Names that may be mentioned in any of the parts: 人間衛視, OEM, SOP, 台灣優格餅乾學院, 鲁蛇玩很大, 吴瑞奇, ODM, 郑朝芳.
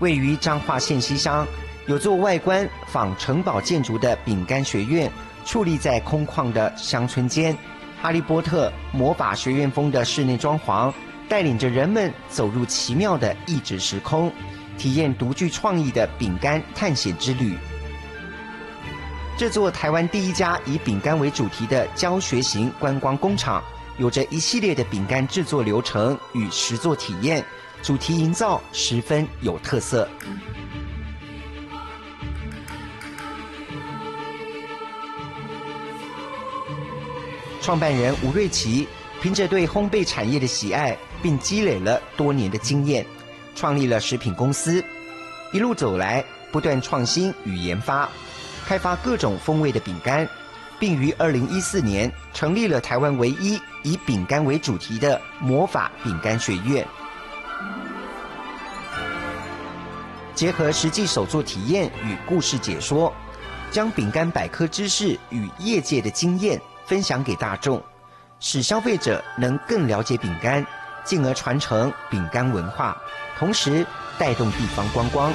位于彰化县西乡，有座外观仿城堡建筑的饼干学院，矗立在空旷的乡村间。哈利波特魔法学院风的室内装潢，带领着人们走入奇妙的异质时空，体验独具创意的饼干探险之旅。这座台湾第一家以饼干为主题的教学型观光工厂，有着一系列的饼干制作流程与实作体验，主题营造十分有特色。创办人吴瑞奇凭着对烘焙产业的喜爱，并积累了多年的经验，创立了食品公司。一路走来，不断创新与研发，开发各种风味的饼干，并于2014年成立了台湾唯一以饼干为主题的魔法饼干学院。结合实际手作体验与故事解说，将饼干百科知识与业界的经验分享给大众，使消费者能更了解饼干，进而传承饼干文化，同时带动地方观光。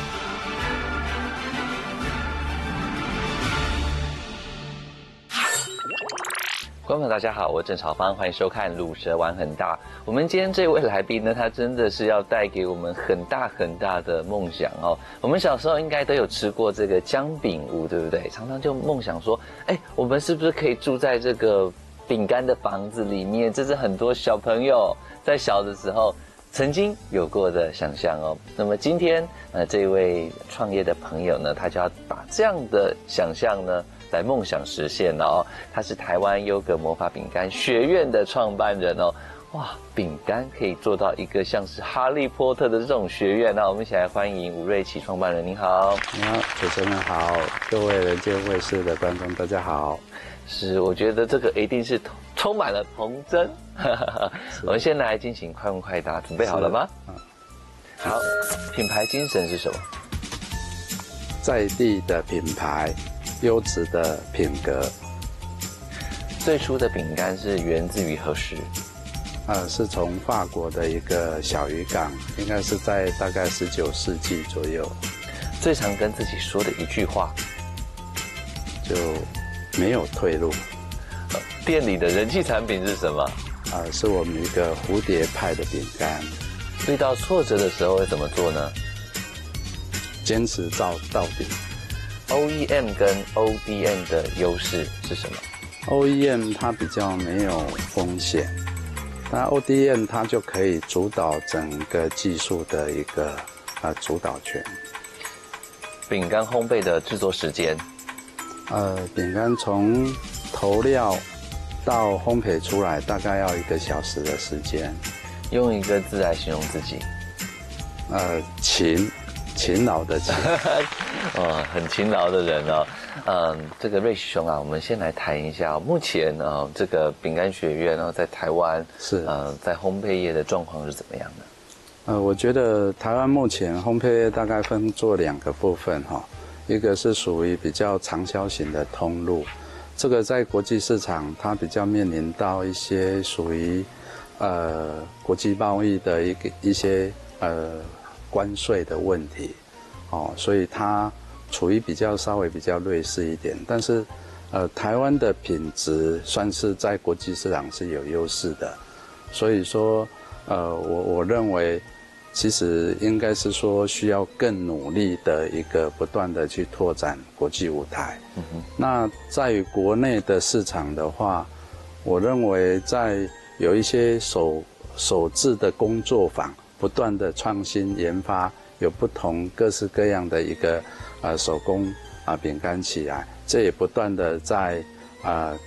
观众大家好，我是郑朝芳，欢迎收看《鲁蛇玩很大》。我们今天这位来宾呢，他真的是要带给我们很大很大的梦想哦。我们小时候应该都有吃过这个姜饼屋，对不对？常常就梦想说，哎，我们是不是可以住在这个饼干的房子里面？这是很多小朋友在小的时候曾经有过的想象哦。那么今天，这位创业的朋友呢，他就要把这样的想象呢，来梦想实现哦。他是台湾优格魔法饼干学院的创办人哦。哇，饼干可以做到一个像是哈利波特的这种学院，那我们一起来欢迎吴瑞奇创办人，您好。你好，主持人好，各位人间卫视的观众大家好。是，我觉得这个一定是充满了童真。我们先来进行快问快答，准备好了吗？好，品牌精神是什么？在地的品牌，优质的品格。最初的饼干是源自于何时？是从法国的一个小渔港，应该是在大概19世纪左右。最常跟自己说的一句话，就没有退路。店里的人气产品是什么？是我们一个蝴蝶派的饼干。遇到挫折的时候会怎么做呢？坚持到底。OEM 跟 ODM 的优势是什么？ OEM 它比较没有风险，那 ODM 它就可以主导整个技术的一个主导权。饼干烘焙的制作时间？饼干从投料到烘焙出来大概要1个小时的时间。用一个字来形容自己？勤劳的勤。很勤劳的人哦。这个瑞奇兄啊，我们先来谈一下，目前呢，这个饼干学院呢，在台湾是在烘焙业的状况是怎么样的？我觉得台湾目前烘焙业大概分做2个部分哈，一个是属于比较长销型的通路，这个在国际市场它比较面临到一些属于国际贸易的一些关税的问题，哦，所以它处于比较稍微比较劣势一点，但是，台湾的品质算是在国际市场是有优势的，所以说，我认为，其实应该是说需要更努力的一个不断的去拓展国际舞台。那在于国内的市场的话，我认为在有一些手制的工作坊，不断的创新研发，有不同各式各样的一个手工饼干起来，这也不断的在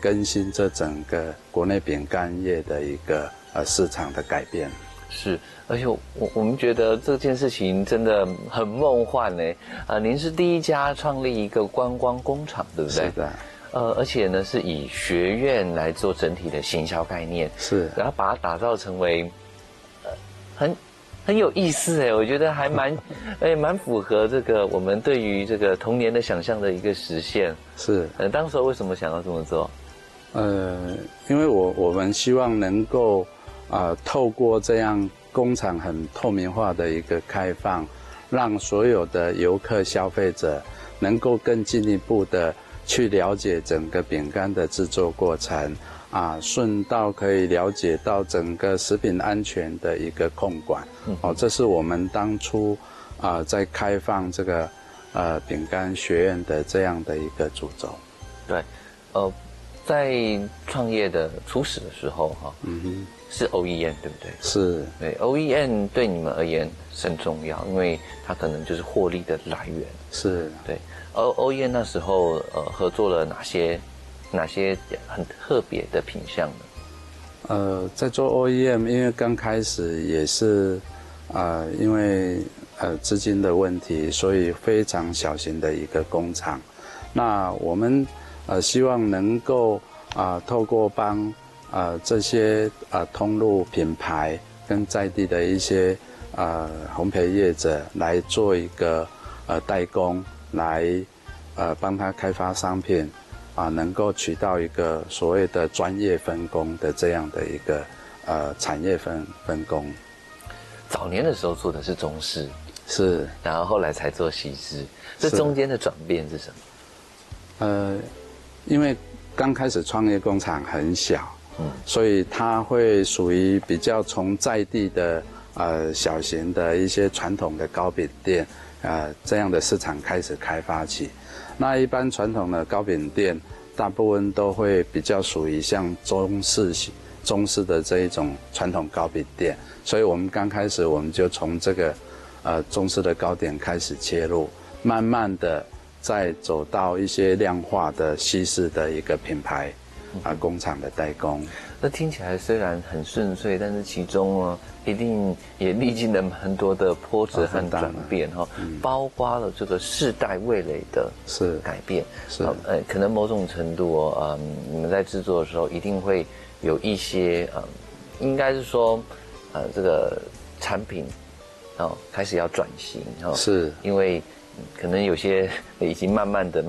更新这整个国内饼干业的一个市场的改变。是，而且我们觉得这件事情真的很梦幻呢。您是第一家创立一个观光工厂，对不对？是的。而且呢，是以学院来做整体的行销概念，是，然后把它打造成为很有意思哎，我觉得还蛮符合这个我们对于这个童年的想象的一个实现。是，当时为什么想要这么做？因为我们希望能够透过这样工厂很透明化的一个开放，让所有的游客消费者能够更进一步的去了解整个饼干的制作过程啊，顺道可以了解到整个食品安全的一个控管哦，这是我们当初在开放这个饼干学院的这样的一个主轴。对，在创业的初始的时候哈，是 OEM 对不对？是，对 OEM 对你们而言是很重要，因为它可能就是获利的来源。是，对。OEM 那时候合作了哪些很特别的品项呢？在做 OEM， 因为刚开始也是因为资金的问题，所以非常小型的一个工厂。那我们希望能够透过帮这些通路品牌跟在地的一些烘焙业者来做一个代工，来帮他开发商品。能够取到一个所谓的专业分工的这样的一个产业分工。早年的时候做的是中式，是，然后后来才做西式，这中间的转变是什么？因为刚开始创业工厂很小，所以它会属于比较从在地的小型的一些传统的糕饼店这样的市场开始开发起。那一般传统的糕饼店，大部分都会比较属于像中式的这一种传统糕饼店，所以我们刚开始我们就从这个中式的糕点开始切入，慢慢的再走到一些量化的西式的一个品牌工厂的代工。那听起来虽然很顺遂，但是其中一定也历经了蛮多的波折和转变哈，包括了这个世代味蕾的改变，是，可能某种程度你们在制作的时候一定会有一些应该是说这个产品开始要转型哈，是因为可能有些已经慢慢的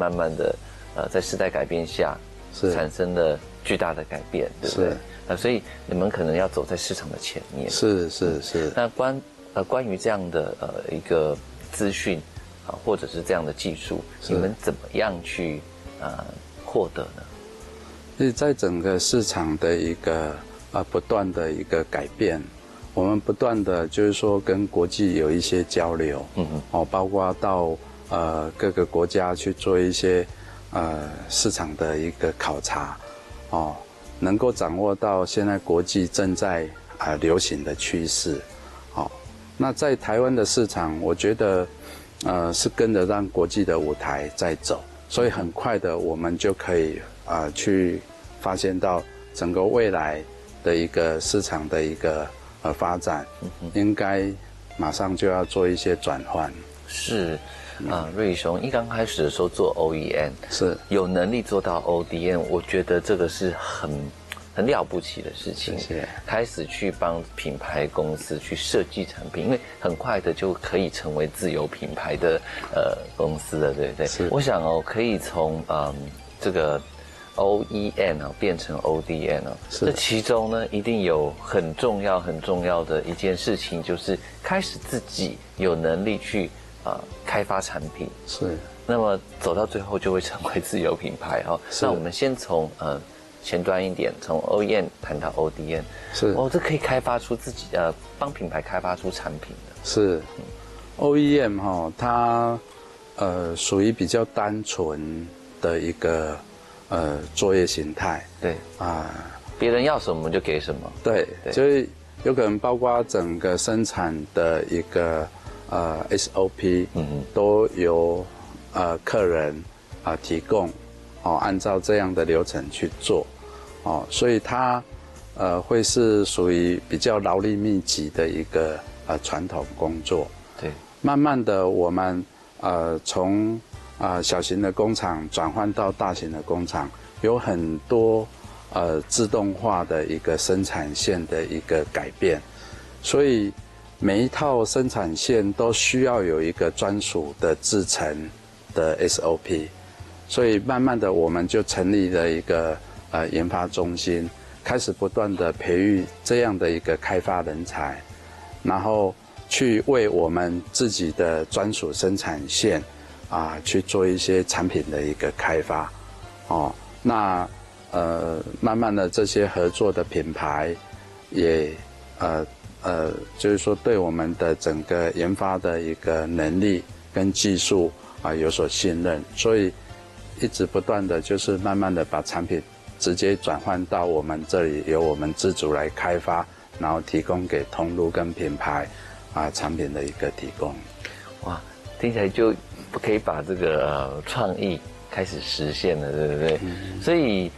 在世代改变下产生了巨大的改变，对不对？所以你们可能要走在市场的前面。是。那关于这样的一个资讯啊，或者是这样的技术，你们怎么样去获得呢？是在整个市场的一个不断的一个改变，我们不断的就是说跟国际有一些交流，包括到各个国家去做一些。市场的一个考察，能够掌握到现在国际正在流行的趋势，那在台湾的市场，我觉得，是跟着让国际的舞台在走，所以很快的我们就可以去发现到整个未来的一个市场的一个发展，应该马上就要做一些转换。是。瑞雄一刚开始的时候做 OEM， 是有能力做到 ODM， 我觉得这个是很了不起的事情。是，开始去帮品牌公司去设计产品，因为很快的就可以成为自有品牌的公司了，对不对？是，我想可以从这个 OEM 变成 ODM 这其中呢一定有很重要的一件事情，就是开始自己有能力去。开发产品是，那么走到最后就会成为自有品牌哈。那我们先从前端一点，从 OEM 谈到 ODM， 是这可以开发出自己帮品牌开发出产品的。是 OEM 它属于比较单纯的一个作业形态。对啊，别人要什么我们就给什么。对，就是有可能包括整个生产的一个。SOP 都由客人提供，按照这样的流程去做，所以它会是属于比较劳力密集的一个传统工作。对，慢慢的我们从小型的工厂转换到大型的工厂，有很多自动化的一个生产线的一个改变，所以。每一套生产线都需要有一个专属的制程的 SOP， 所以慢慢的我们就成立了一个研发中心，开始不断的培育这样的一个开发人才，然后去为我们自己的专属生产线啊去做一些产品的一个开发哦。那慢慢的这些合作的品牌也就是说对我们的整个研发的一个能力跟技术啊有所信任，所以一直不断的就是慢慢的把产品直接转换到我们这里，由我们自主来开发，然后提供给通路跟品牌啊产品的一个提供。哇，听起来就不可以把这个创意开始实现了，对不对？嗯、所以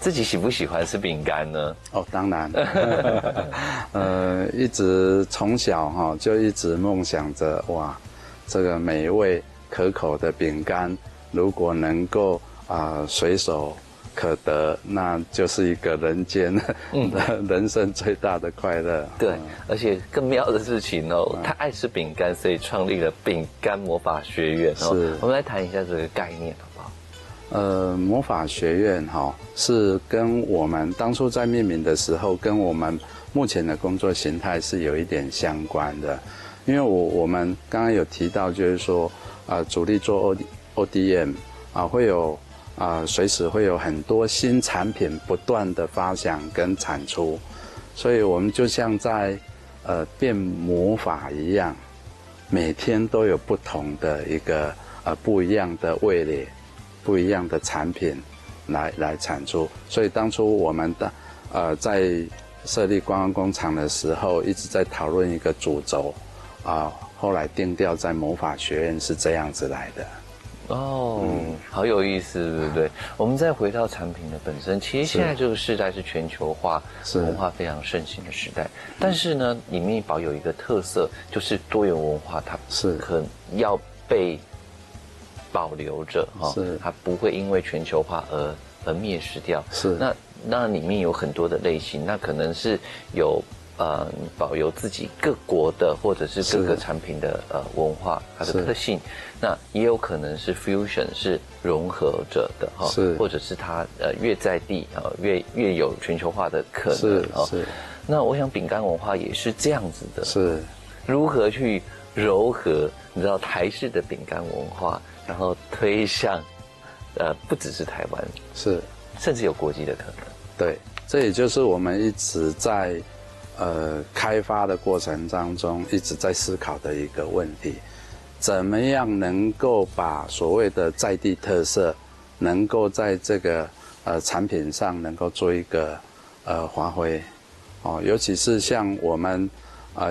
自己喜不喜欢吃饼干呢？哦，当然，一直从小哈就一直梦想着哇，这个美味可口的饼干，如果能够随手可得，那就是一个人间人生最大的快乐。对，而且更妙的事情哦，他爱吃饼干，所以创立了饼干魔法学院哦。是，我们来谈一下这个概念好不好？魔法学院哈是跟我们当初在命名的时候，跟我们目前的工作形态是有一点相关的，因为我们刚刚有提到，就是说主力做 ODM 啊，会有。随时会有很多新产品不断的发想跟产出，所以我们就像在变魔法一样，每天都有不同的一个不一样的味蕾，不一样的产品来产出。所以当初我们的在设立观光工厂的时候，一直在讨论一个主轴后来定调在魔法学院是这样子来的。哦，好有意思，对不对？我们再回到产品的本身，其实现在这个时代是全球化、文化非常盛行的时代，但是呢，里面保有一个特色，就是多元文化，它是可要被保留着哈，它不会因为全球化而灭失掉。是，那里面有很多的类型，那可能是有。保有自己各国的或者是各个产品的文化它的特性，那也有可能是 fusion 是融合着的哈，或者是它越在地越有全球化的可能啊。那我想饼干文化也是这样子的，是如何去糅合你知道台式的饼干文化，然后推向不只是台湾，是甚至有国际的可能。对，这也就是我们一直在。开发的过程当中一直在思考的一个问题，怎么样能够把所谓的在地特色，能够在这个产品上能够做一个发挥哦，尤其是像我们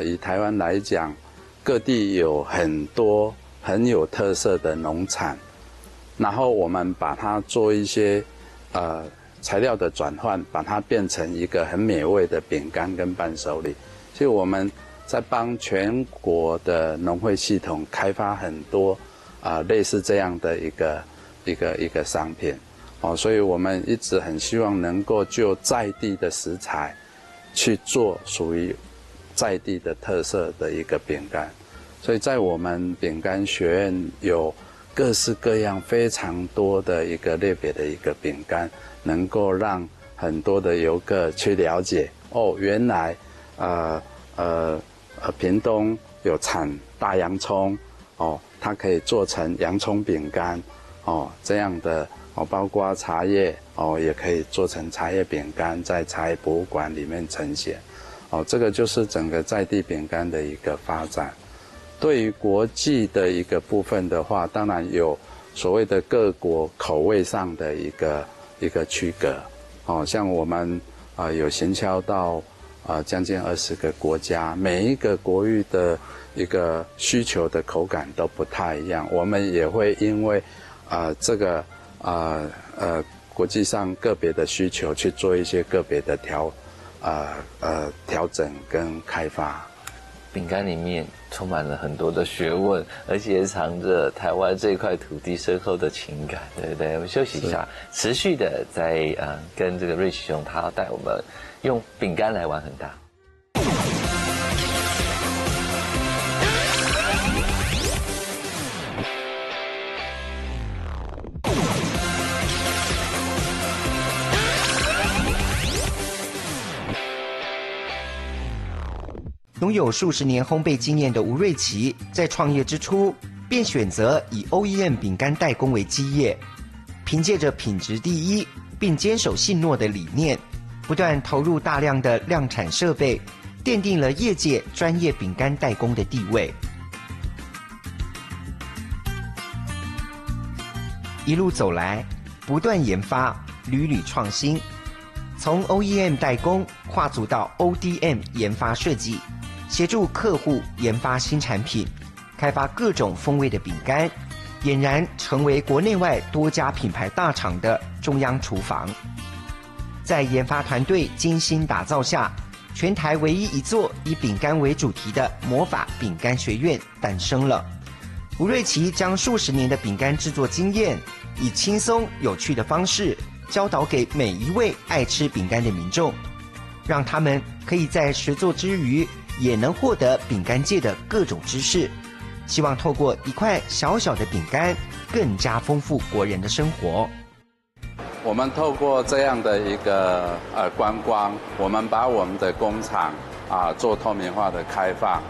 以台湾来讲，各地有很多很有特色的农产，然后我们把它做一些材料的转换，把它变成一个很美味的饼干跟伴手礼。所以我们在帮全国的农会系统开发很多类似这样的一个商品哦，所以我们一直很希望能够就在地的食材去做属于在地的特色的一个饼干。所以在我们饼干学院有各式各样非常多的一个类别的一个饼干。能够让很多的游客去了解哦，原来屏东有产大洋葱哦，它可以做成洋葱饼干哦这样的哦，包括茶叶哦也可以做成茶叶饼干，在茶叶博物馆里面呈现哦，这个就是整个在地饼干的一个发展。对于国际的一个部分的话，当然有所谓的各国口味上的一个区隔哦，像我们有行销到将近20个国家，每一个国域的一个需求的口感都不太一样，我们也会因为这个国际上个别的需求去做一些个别的调整跟开发。饼干里面充满了很多的学问，而且藏着台湾这块土地深厚的情感，对不对？我们休息一下，持续的在跟这个瑞奇兄他带我们用饼干来玩很大。拥有数十年烘焙经验的吴瑞奇，在创业之初便选择以 OEM 饼干代工为基业，凭借着品质第一并坚守信诺的理念，不断投入大量的量产设备，奠定了业界专业饼干代工的地位。一路走来，不断研发，屡屡创新，从 OEM 代工跨足到 ODM 研发设计，协助客户研发新产品，开发各种风味的饼干，俨然成为国内外多家品牌大厂的中央厨房。在研发团队精心打造下，全台唯一一座以饼干为主题的魔法饼干学院诞生了。吴瑞奇将数十年的饼干制作经验，以轻松有趣的方式教导给每一位爱吃饼干的民众，让他们可以在实作之余也能获得饼干界的各种知识，希望透过一块小小的饼干，更加丰富国人的生活。我们透过这样的一个观光，我们把我们的工厂做透明化的开放，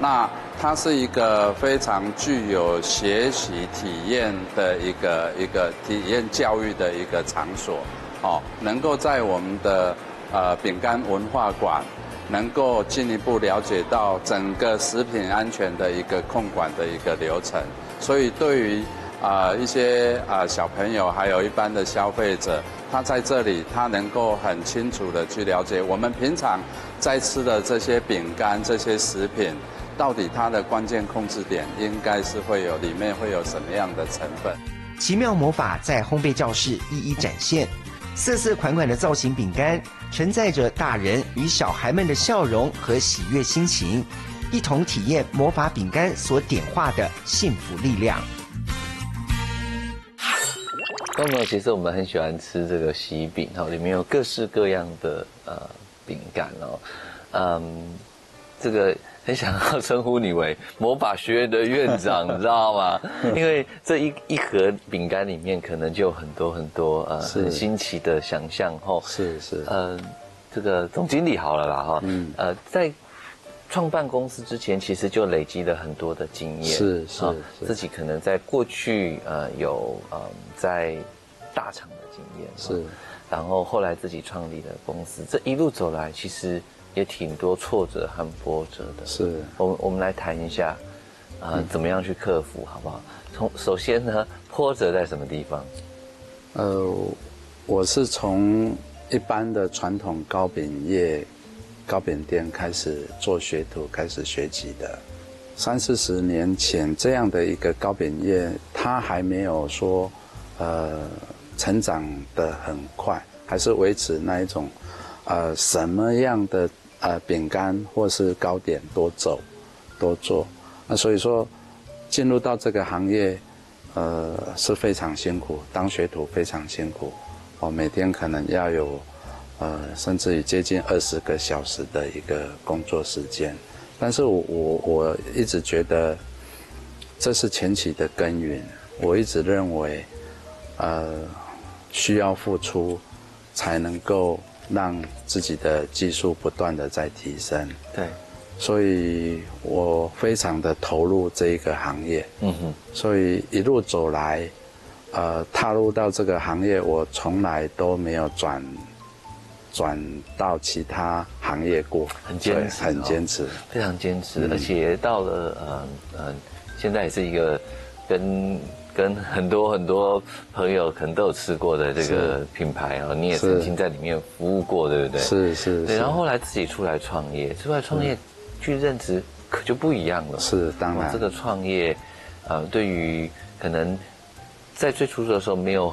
那它是一个非常具有学习体验的一个体验教育的一个场所，能够在我们的饼干文化馆，能够进一步了解到整个食品安全的一个控管的一个流程，所以对于一些小朋友还有一般的消费者，他在这里他能够很清楚的去了解我们平常在吃的这些饼干这些食品，到底它的关键控制点应该是会有里面会有什么样的成分。奇妙魔法在烘焙教室一一展现，色色款款的造型饼干承载着大人与小孩们的笑容和喜悦心情，一同体验魔法饼干所点化的幸福力量。观众朋友，其实我们很喜欢吃这个喜饼，里面有各式各样的饼干哦，这个很想要称呼你为魔法学院的院长，你知道吗？因为这一盒饼干里面可能就有很多很多很新奇的想象吼。是是。这个总经理好了啦哈，在创办公司之前，其实就累积了很多的经验。是 是， 是，自己可能在过去有在大厂的经验，是，然后后来自己创立了公司，这一路走来其实也挺多挫折和波折的。是，我们来谈一下怎么样去克服，好不好？首先呢，波折在什么地方？我是从一般的传统糕饼店开始做学徒，开始学起的。30、40年前这样的一个糕饼业，它还没有说成长得很快，还是维持那一种什么样的饼干或是糕点多做。那所以说进入到这个行业是非常辛苦，当学徒非常辛苦，我每天可能要有甚至于接近20个小时的一个工作时间，但是我一直觉得这是前期的耕耘，我一直认为，需要付出才能够让自己的技术不断的在提升。对，所以我非常的投入这一个行业。嗯哼，所以一路走来，踏入到这个行业，我从来都没有转到其他行业过，很坚持，很坚持，非常坚持，而且到了现在也是一个跟很多朋友可能都有吃过的这个品牌啊，你也曾经在里面服务过，对不对？是是。对，然后后来自己出来创业，去任职可就不一样了。是，当然。这个创业，对于可能在最初的时候没有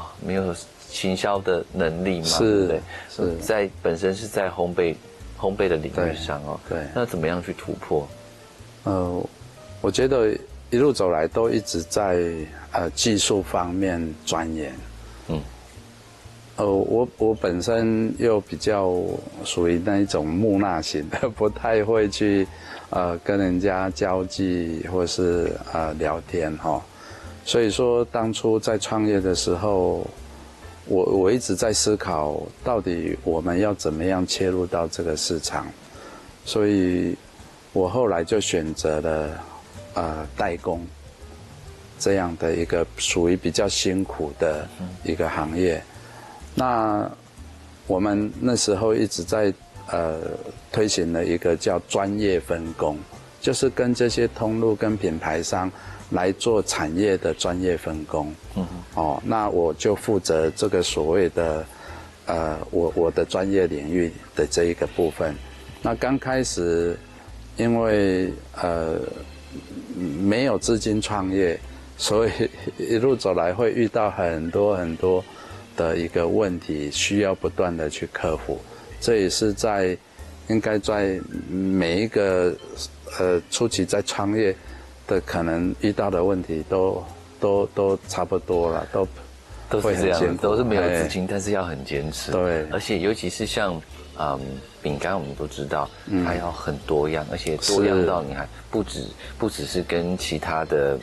行销的能力嘛，对不对？是，在本身是在烘焙的领域上哦。对。那怎么样去突破？我觉得一路走来都一直在技术方面钻研。嗯。我本身又比较属于那一种木讷型的，不太会去跟人家交际或是聊天哈。所以说当初在创业的时候，我一直在思考，到底我们要怎么样切入到这个市场，所以我后来就选择了代工这样的一个属于比较辛苦的一个行业。那我们那时候一直在推行了一个叫专业分工，就是跟这些通路跟品牌商来做产业的专业分工。嗯哼。哦，那我就负责这个所谓的我的专业领域的这一个部分。那刚开始因为没有资金创业，所以一路走来会遇到很多很多的一个问题，需要不断的去克服。这也是在应该在每一个初期在创业的可能遇到的问题都差不多了，都是这样，都是没有资金，但是要很坚持。对，而且尤其是像饼干，我们都知道它要很多样，而且多样到你还不只是跟其他的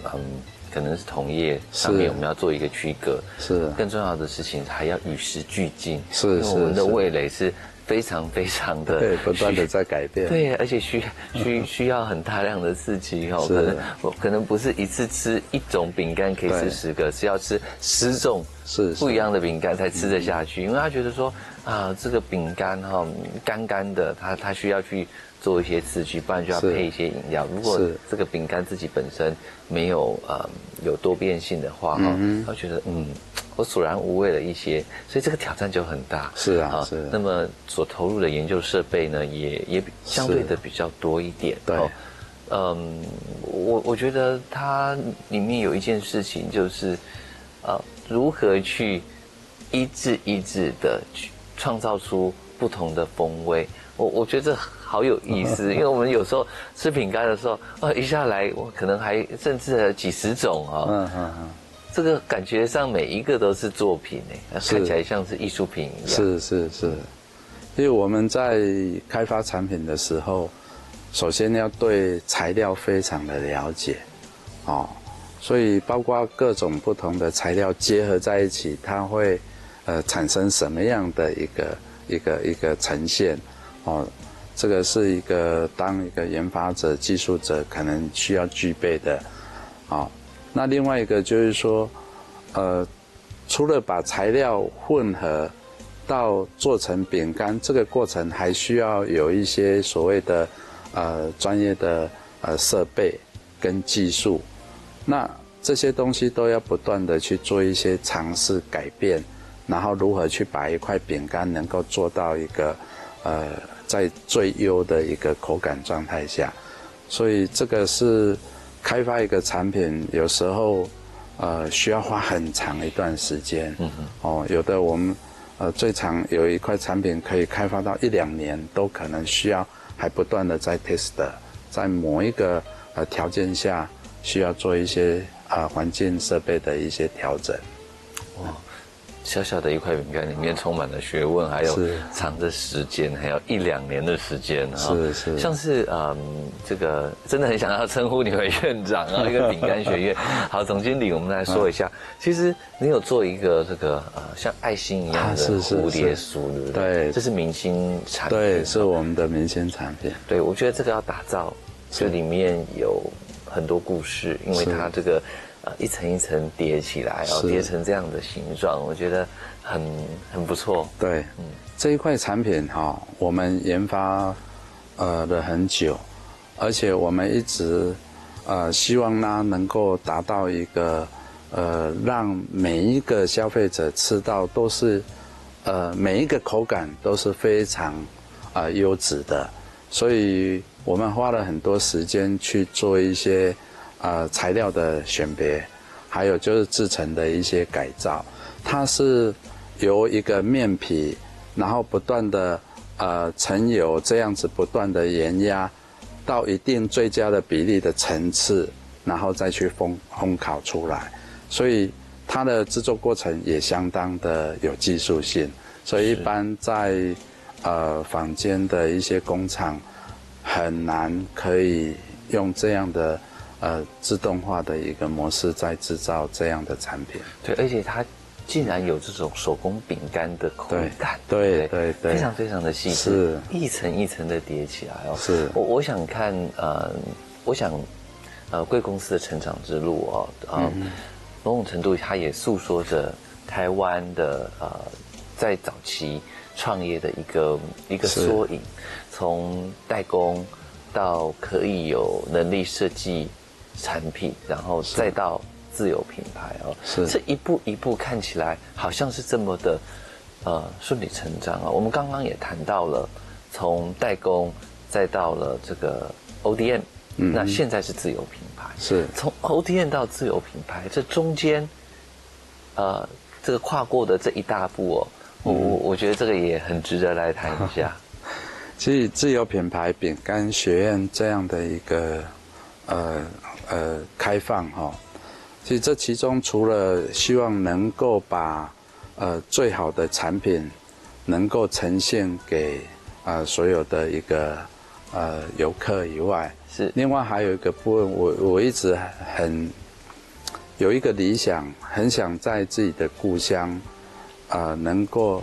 可能是同业上面我们要做一个区隔，是更重要的事情还要与时俱进，是因为我们的味蕾是非常非常的对，不断的在改变，对，而且需要很大量的刺激哦，可能不是一次吃一种饼干可以吃10个，是要吃10种不一样的饼干才吃得下去，因为他觉得说这个饼干哈干干的，他需要去做一些刺激，不然就要配一些饮料。如果这个饼干自己本身没有有多变性的话哈，他觉得我索然无味了一些，所以这个挑战就很大。是啊，是啊。那么所投入的研究设备呢，也相对的比较多一点。对，我觉得它里面有一件事情就是，如何去一致的去创造出不同的风味。我觉得好有意思，因为我们有时候吃饼干的时候，一下来我可能还甚至几10种啊。这个感觉上每一个都是作品诶，看起来像是艺术品一样。是，因为我们在开发产品的时候，首先要对材料非常的了解，所以包括各种不同的材料结合在一起，它会产生什么样的一个呈现，这个是当一个研发者、技术者可能需要具备的，那另外一个就是说，除了把材料混合到做成饼干这个过程，还需要有一些所谓的专业的设备跟技术。那这些东西都要不断的去做一些尝试改变，然后如何去把一块饼干能够做到一个在最优的一个口感状态下。所以这个是开发一个产品有时候需要花很长一段时间，有的我们最长有一块产品可以开发到1-2年都可能需要，还不断的在 test， 在某一个条件下需要做一些环境设备的一些调整。哇，小小的一块饼干里面充满了学问，还有长的时间，还有1-2年的时间啊。是，像是这个真的很想要称呼你为院长啊，一个饼干学院。好，总经理，我们来说一下，其实你有做一个这个像爱心一样的蝴蝶酥，对不对？对，这是明星产品，对，是我们的明星产品。对，我觉得这个要打造，这里面有很多故事，因为它这个。一层一层叠起来，叠成这样的形状，我觉得很不错。对，这一块产品我们研发了很久，而且我们一直希望它能够达到一个让每一个消费者吃到都是每一个口感都是非常优质的，所以我们花了很多时间去做一些。材料的选别，还有就是制成的一些改造，它是由一个面皮，然后不断的层油这样子不断的研压，到一定最佳的比例的层次，然后再去烘烤出来，所以它的制作过程也相当的有技术性，所以一般在坊间的一些工厂很难可以用这样的。自动化的一个模式在制造这样的产品，对，而且它竟然有这种手工饼干的口感，对对对，非常非常的细致，一层一层的叠起来哦。是，我想看，我想，贵公司的成长之路哦，某种程度它也诉说着台湾的在早期创业的一个缩影，从代工到可以有能力设计产品，然后再到自有品牌哦，是这一步一步看起来好像是这么的，顺理成章啊。我们刚刚也谈到了，从代工再到了这个 ODM，那现在是自有品牌，是从 ODM 到自有品牌，这中间，这个跨过的这一大步哦，我觉得这个也很值得来谈一下。其实自有品牌饼干学院这样的一个开放哈，其实这其中除了希望能够把最好的产品能够呈现给所有的一个游客以外，是另外还有一个部分，我一直很有一个理想，很想在自己的故乡能够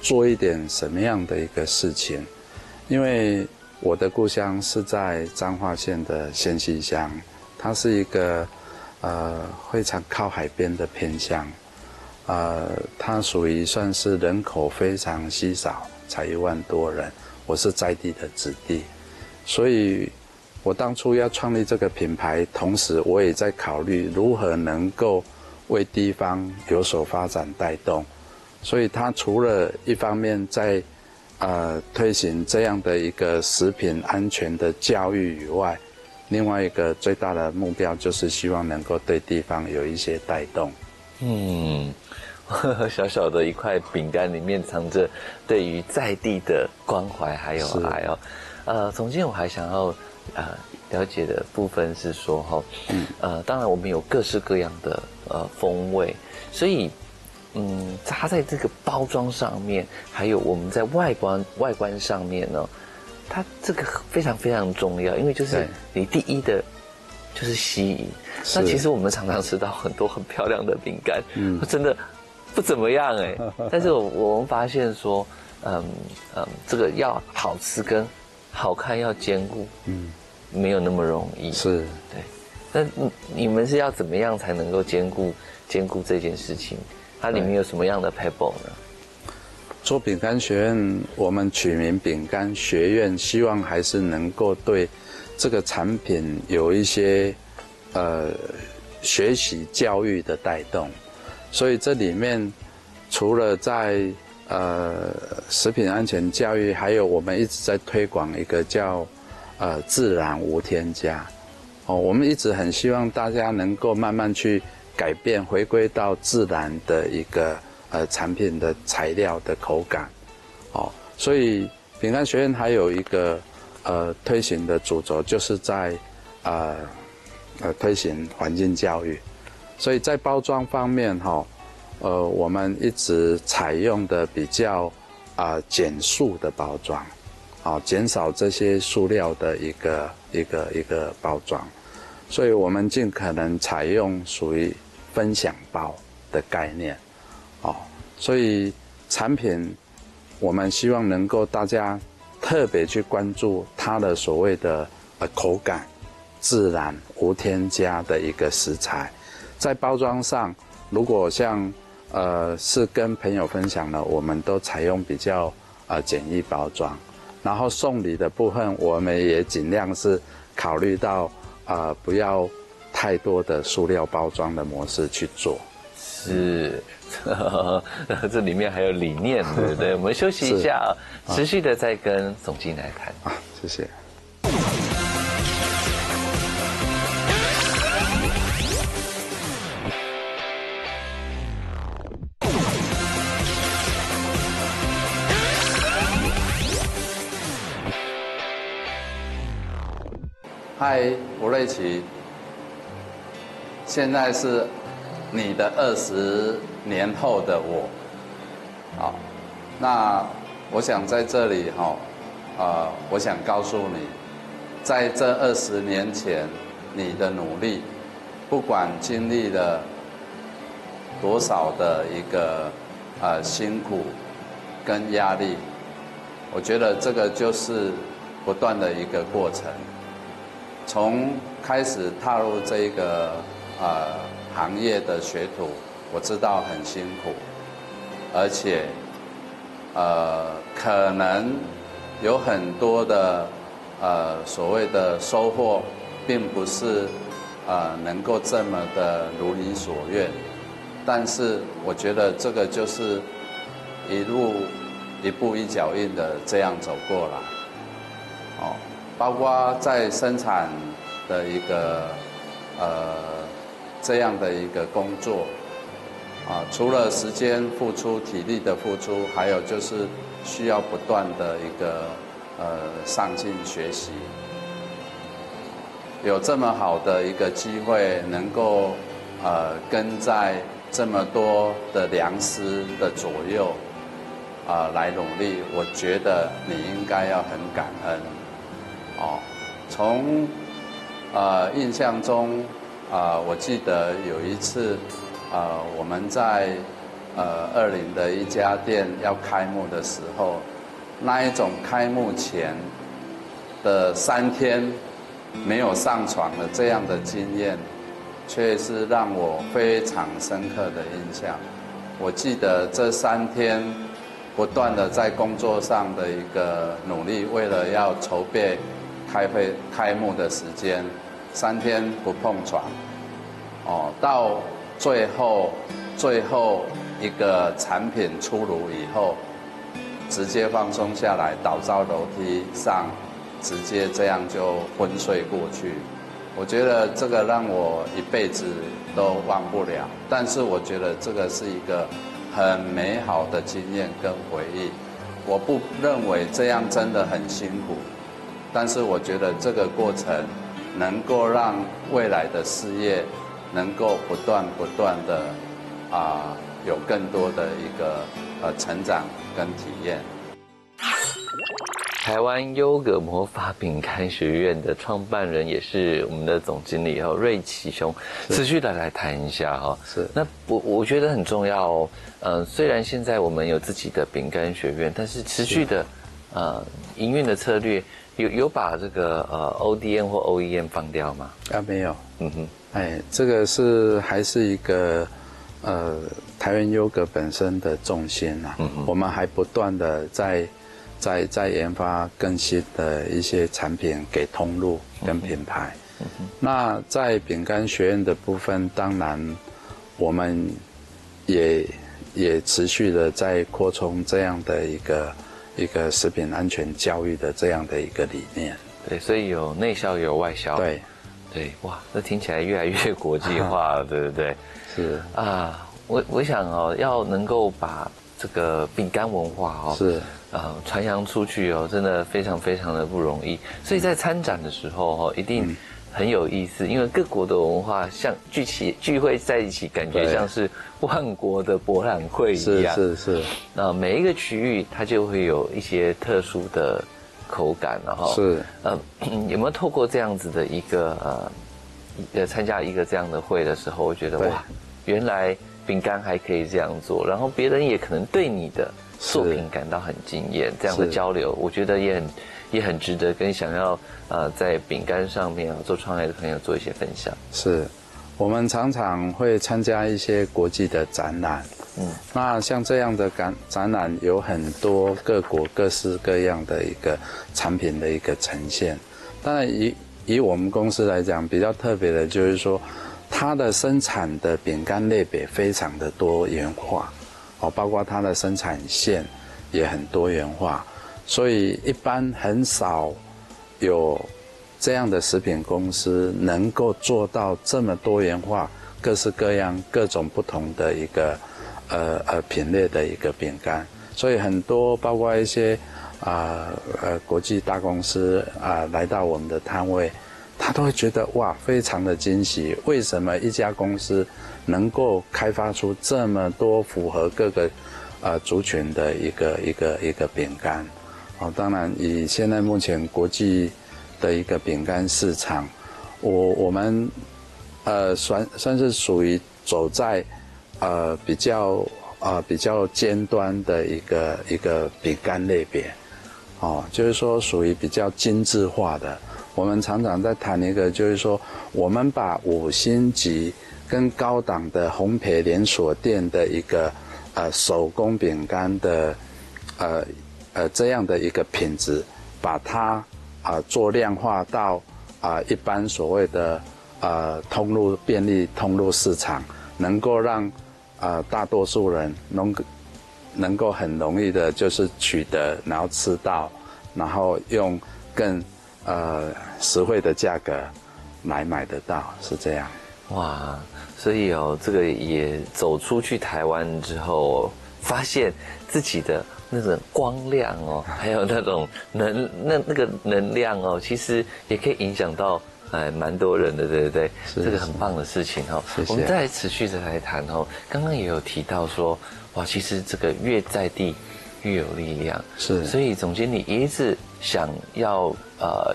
做一点什么样的一个事情，因为我的故乡是在彰化县的仙溪乡，它是一个非常靠海边的偏乡，它属于算是人口非常稀少，才1万多人。我是在地的子弟，所以我当初要创立这个品牌，同时我也在考虑如何能够为地方有所发展带动，所以它除了一方面在推行这样的一个食品安全的教育以外，另外一个最大的目标就是希望能够对地方有一些带动。小小的一块饼干里面藏着对于在地的关怀还有爱哦。总监，我还想要了解的部分是说哈，当然我们有各式各样的风味，所以。它在这个包装上面，还有我们在外观上面呢，它这个非常非常重要，因为就是你第一的，就是吸引。那其实我们常常吃到很多很漂亮的饼干，真的不怎么样哎。但是我们发现说，这个要好吃跟好看要兼顾，没有那么容易。是，对。那你们是要怎么样才能够兼顾这件事情？它里面有什么样的 pebble 呢？做饼干学院，我们取名饼干学院，希望还是能够对这个产品有一些学习教育的带动。所以这里面除了在食品安全教育，还有我们一直在推广一个叫自然无添加。哦，我们一直很希望大家能够慢慢去改变，回归到自然的一个产品的材料的口感，哦，所以饼干学院还有一个推行的主轴，就是在推行环境教育，所以在包装方面哈，我们一直采用的比较减塑的包装，啊，减少这些塑料的一个包装，所以我们尽可能采用属于分享包的概念，哦，所以产品我们希望能够大家特别去关注它的所谓的口感，自然无添加的一个食材。在包装上，如果像是跟朋友分享了，我们都采用比较简易包装，然后送礼的部分，我们也尽量是考虑到不要太多的塑料包装的模式去做。是，这里面还有理念，对不对？我们休息一下，持续的再跟总经理来谈。谢谢。嗨，吴瑞奇，现在是你的20年后的我，好，那我想在这里哈，我想告诉你，在这20年前你的努力，不管经历了多少的一个辛苦跟压力。我觉得这个就是不断的一个过程，从开始踏入这一个行业的学徒，我知道很辛苦，而且可能有很多的所谓的收获，并不是能够这么的如你所愿，但是我觉得这个就是一路一步一脚印的这样走过来，哦，包括在生产的一个这样的一个工作，啊，除了时间付出、体力的付出，还有就是需要不断的一个上进学习。有这么好的一个机会，能够跟在这么多的良师的左右。来努力，我觉得你应该要很感恩，哦。从印象中，我记得有一次，我们在20的一家店要开幕的时候，那一种开幕前的3天没有上床的这样的经验，却是让我非常深刻的印象。我记得这3天。不断的在工作上的一个努力，为了要筹备开幕的时间，3天不碰床，哦，到最后一个产品出炉以后，直接放松下来，倒到楼梯上，直接这样就昏睡过去。我觉得这个让我一辈子都忘不了，但是我觉得这个是一个很美好的经验跟回忆，我不认为这样真的很辛苦，但是我觉得这个过程能够让未来的事业能够不断的有更多的一个成长跟体验。台湾优格魔法饼干学院的创办人也是我们的总经理哈瑞奇兄，持续的来谈一下哈。是，那我觉得很重要哦。虽然现在我们有自己的饼干学院，但是持续的营运的策略有把这个ODM 或 OEM 放掉吗？啊，没有。嗯哼，哎，这个是还是一个台湾优格本身的重心啊。嗯哼，我们还不断的在研发更新的一些产品给通路跟品牌。那在饼干学院的部分，当然我们也持续的在扩充这样的一个食品安全教育的这样的一个理念。对，所以有内销有外销。对，对，哇，这听起来越来越国际化了，对不对？是啊，我想哦，要能够把这个饼干文化哦，是。传扬出去哦，真的非常的不容易，所以在参展的时候哦，一定很有意思，因为各国的文化像聚会在一起，感觉像是万国的博览会一样。是。那每一个区域它就会有一些特殊的口感，然后是有没有透过这样子的一个参加一个这样的会的时候，我觉得哇，原来饼干还可以这样做，然后别人也可能对你的作品感到很惊艳，这样的交流，我觉得也很值得跟想要在饼干上面做创业的朋友做一些分享。是，我们常常会参加一些国际的展览，那像这样的展览有很多各国各式各样的一个产品的一个呈现。当然以我们公司来讲，比较特别的就是说，它的生产的饼干类别非常的多元化。哦，包括它的生产线也很多元化，所以一般很少有这样的食品公司能够做到这么多元化、各式各样、各种不同的一个品类的一个饼干。所以很多包括一些国际大公司来到我们的摊位，他都会觉得哇，非常的惊喜，为什么一家公司能够开发出这么多符合各个族群的一个饼干？哦，当然以现在目前国际的一个饼干市场，我们算是属于走在比较尖端的一个饼干类别，哦，就是说属于比较精致化的。我们常常在谈一个，就是说我们把5星级跟高档的烘焙连锁店的一个手工饼干的这样的一个品质，把它做量化到一般所谓的便利通路市场，能够让大多数人能够很容易的，就是取得，然后吃到，然后用更实惠的价格来买得到，是这样。哇，所以哦，这个也走出去台湾之后，发现自己的那种光亮哦，还有那种那个能量哦，其实也可以影响到。哎，蛮多人的，对不对？是这个很棒的事情哈、哦。谢谢。我们再来持续的来谈哦。刚刚也有提到说，哇，其实这个越在地越有力量。是。所以总经理一直想要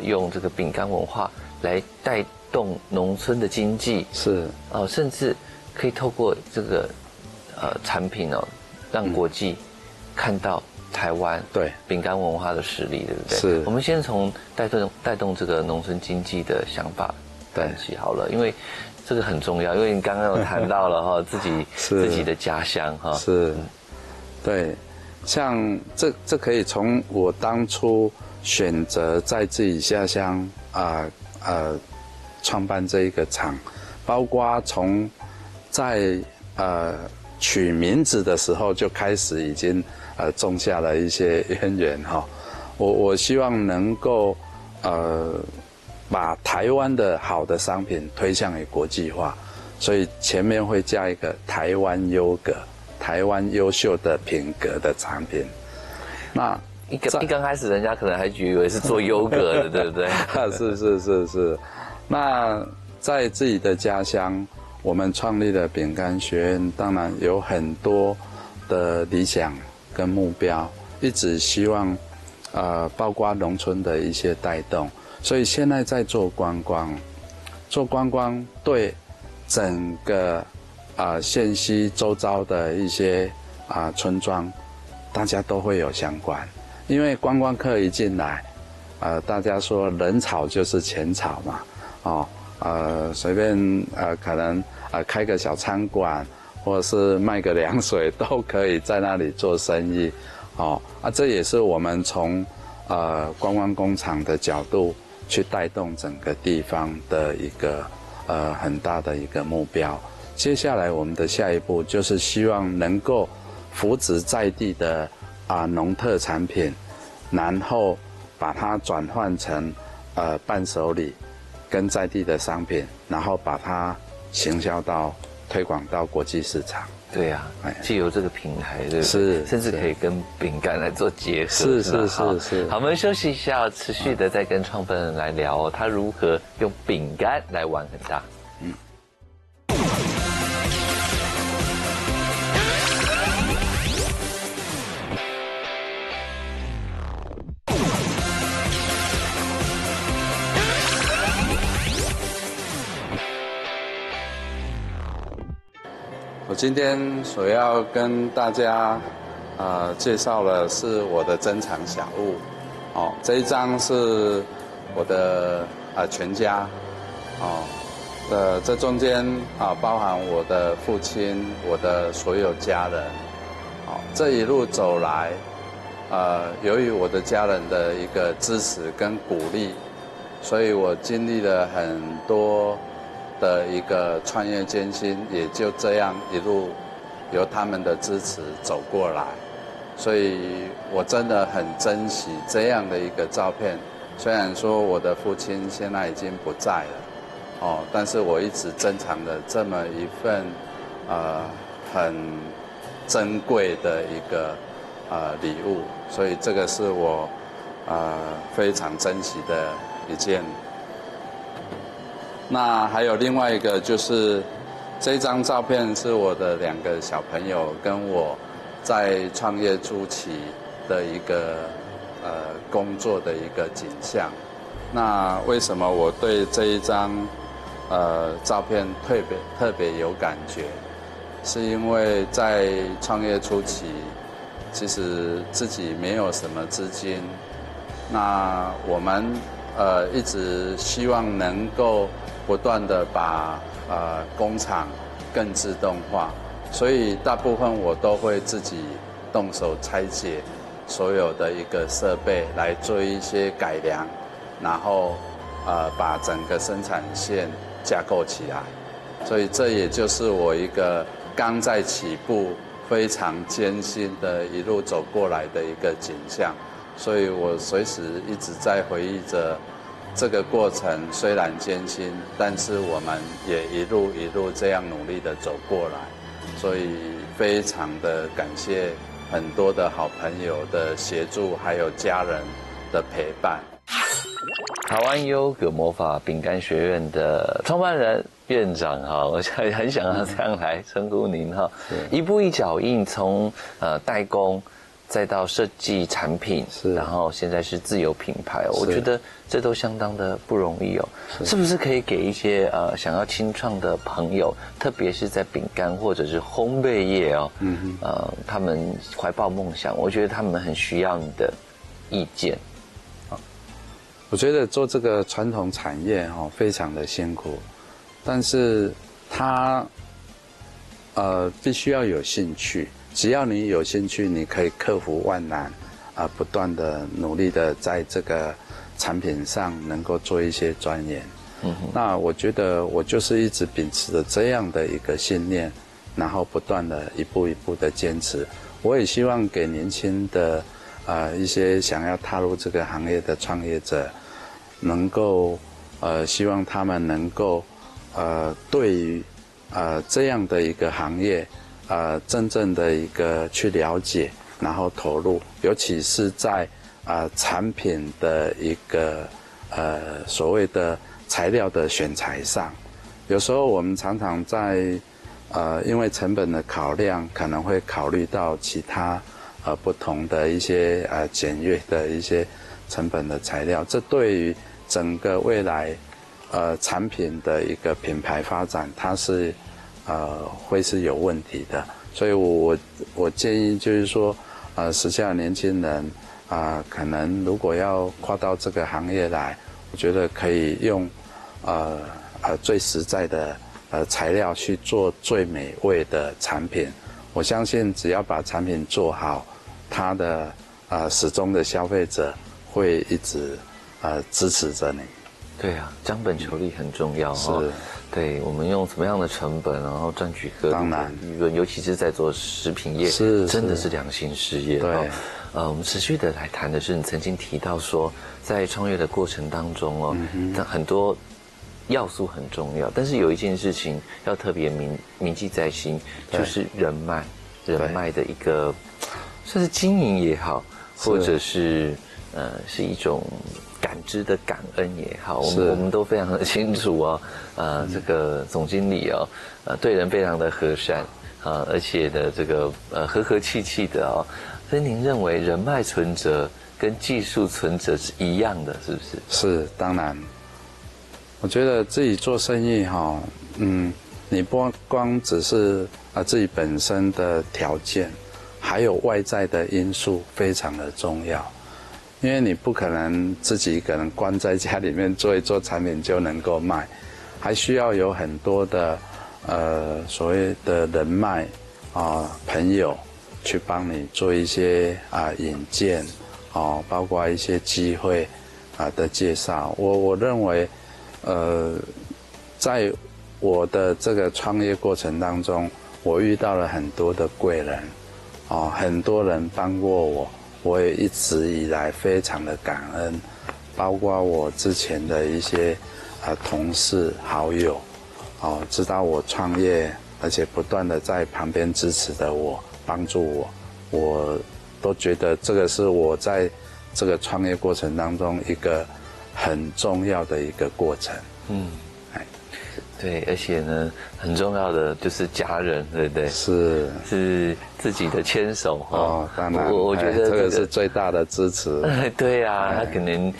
用这个饼干文化来带动农村的经济。是。哦，甚至可以透过这个产品哦，让国际看到。台湾对饼干文化的实力，对不对？是。我们先从带动这个农村经济的想法谈起好了，因为这个很重要。因为你刚刚有谈到了哈，自己的家乡哈。是。对，像这可以从我当初选择在自己家乡创办这一个厂，包括从在取名字的时候就开始已经。种下了一些渊源哈、哦，我希望能够把台湾的好的商品推向于国际化，所以前面会加一个台湾优格，台湾优秀的品格的产品。那一刚开始人家可能还以为是做优格的，对不对？是。那在自己的家乡，我们创立了饼干学院，当然有很多的理想。跟目标一直希望，包括农村的一些带动，所以现在在做观光对整个县西周遭的一些村庄，大家都会有相关，因为观光客一进来，大家说人潮就是钱潮嘛，哦，随便可能开个小餐馆。或者是卖个凉水都可以在那里做生意，哦啊，这也是我们从观光工厂的角度去带动整个地方的一个很大的一个目标。接下来我们的下一步就是希望能够扶植在地的农特产品，然后把它转换成伴手礼跟在地的商品，然后把它行销到。推广到国际市场，对呀、啊，藉由这个平台，对不对？是，甚至可以跟饼干来做结合。是。好，我们休息一下，持续的再跟创办人来聊、哦、他如何用饼干来玩很大。嗯。我今天所要跟大家，介绍的是我的珍藏小物，哦，这一张是我的全家，哦，这中间包含我的父亲，我的所有家人，哦，这一路走来，由于我的家人的一个支持跟鼓励，所以我经历了很多。的一个创业艰辛，也就这样一路由他们的支持走过来，所以我真的很珍惜这样的一个照片。虽然说我的父亲现在已经不在了，哦，但是我一直珍藏了这么一份很珍贵的一个礼物，所以这个是我非常珍惜的一件。那还有另外一个就是，这张照片是我的2个小朋友跟我在创业初期的一个工作的一个景象。那为什么我对这一张照片特别有感觉？是因为在创业初期，其实自己没有什么资金，那我们一直希望能够不断地把工厂更自动化，所以大部分我都会自己动手拆解所有的一个设备来做一些改良，然后把整个生产线架构起来。所以这也就是我一个刚在起步非常艰辛的一路走过来的一个景象。所以我随时一直在回忆着这个过程，虽然艰辛，但是我们也一路一路这样努力的走过来。所以非常的感谢很多的好朋友的协助，还有家人的陪伴。台湾优格魔法饼干学院的创办人、院长哈，我很想要这样来称呼您哈。一步一脚印，从代工，再到设计产品，然后现在是自有品牌，我觉得这都相当的不容易哦。是不是可以给一些想要新创的朋友，特别是在饼干或者是烘焙业哦，他们怀抱梦想，我觉得他们很需要你的意见。我觉得做这个传统产业哈，非常的辛苦，但是它必须要有兴趣。只要你有兴趣，你可以克服万难，不断的努力的在这个产品上能够做一些钻研。那我觉得我就是一直秉持着这样的一个信念，然后不断的一步一步的坚持。我也希望给年轻的一些想要踏入这个行业的创业者，能够希望他们能够对于这样的一个行业真正的一个去了解，然后投入，尤其是在产品的一个所谓的材料的选材上。有时候我们常常在因为成本的考量，可能会考虑到其他不同的一些简约的一些成本的材料，这对于整个未来产品的一个品牌发展，它是会是有问题的。所以我建议就是说，时下的年轻人可能如果要跨到这个行业来，我觉得可以用最实在的材料去做最美味的产品。我相信只要把产品做好，它的始终的消费者会一直支持着你。对啊，将本求利很重要。是，对，我们用什么样的成本，然后赚取何等的利润，尤其是在做食品业，真的是良心事业。对，我们持续的来谈的是，你曾经提到说，在创业的过程当中哦，很多要素很重要，但是有一件事情要特别铭记在心，就是人脉的一个，算是经营也好，或者是是一种感知的感恩也好，我们都非常的清楚哦。这个总经理哦，对人非常的和善啊，而且的这个和气气的哦。所以您认为人脉存折跟技术存折是一样的，是不是？是，当然。我觉得自己做生意哈，你不光只是自己本身的条件，还有外在的因素非常的重要，因为你不可能自己一个人关在家里面做一做产品就能够卖，还需要有很多的所谓的人脉朋友去帮你做一些引荐包括一些机会的介绍。我认为在我的这个创业过程当中，我遇到了很多的贵人，很多人帮过我，我也一直以来非常的感恩，包括我之前的一些同事好友，知道我创业，而且不断的在旁边支持的我，帮助我，我都觉得这个是我在这个创业过程当中一个很重要的一个过程。对，而且呢，很重要的就是家人，对不对？是自己的牵手当然，我觉得这个是最大的支持。对啊，他可能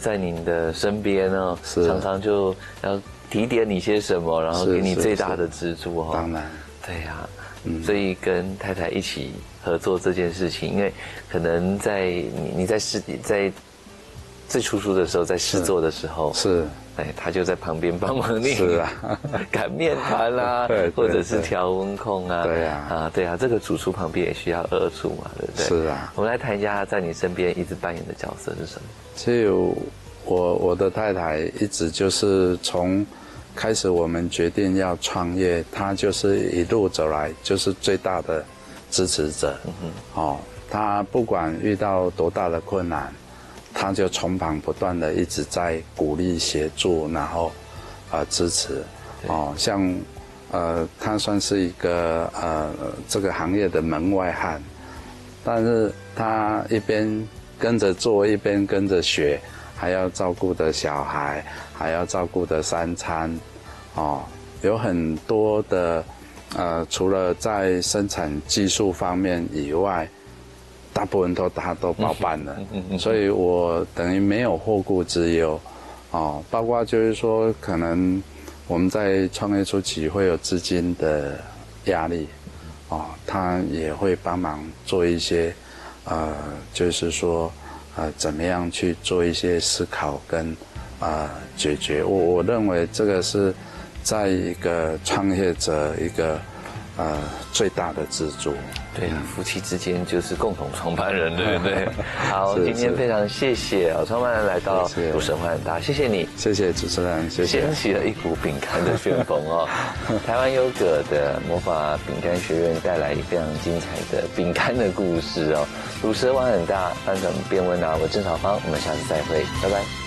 在您的身边哦，常常就要提点你些什么，然后给你最大的支柱。当然。对呀，所以跟太太一起合作这件事情，因为可能在你在试在最初出的时候，在试做的时候是。哎，他就在旁边帮忙你，是啊，擀面团啦，或者是调温控啊，对啊，啊，对啊，这个主厨旁边也需要二厨嘛，对不对？是啊。我们来谈一下他在你身边一直扮演的角色是什么？就我的太太一直就是从开始我们决定要创业，她就是一路走来就是最大的支持者。嗯哼。哦，她不管遇到多大的困难。他就从旁不断的一直在鼓励协助，然后，支持，哦，像，他算是一个这个行业的门外汉，但是他一边跟着做，一边跟着学，还要照顾的小孩，还要照顾的三餐，哦，有很多的，除了在生产技术方面以外。大部分都他都包办了，所以我等于没有后顾之忧，哦，包括就是说，可能我们在创业初期会有资金的压力，哦，他也会帮忙做一些，就是说，怎么样去做一些思考跟解决。我认为这个是在一个创业者一个。最大的支柱。对啊，夫妻之间就是共同创办人，对不对？好，今天非常谢谢啊，创办人来到股神欢迎大家，谢谢你，谢谢主持人，谢谢。掀起了一股饼干的旋风哦，台湾优格的魔法饼干学院带来非常精彩的饼干的故事哦，股神欢迎大家，翻转变温啊，我郑小芳，我们下次再会，拜拜。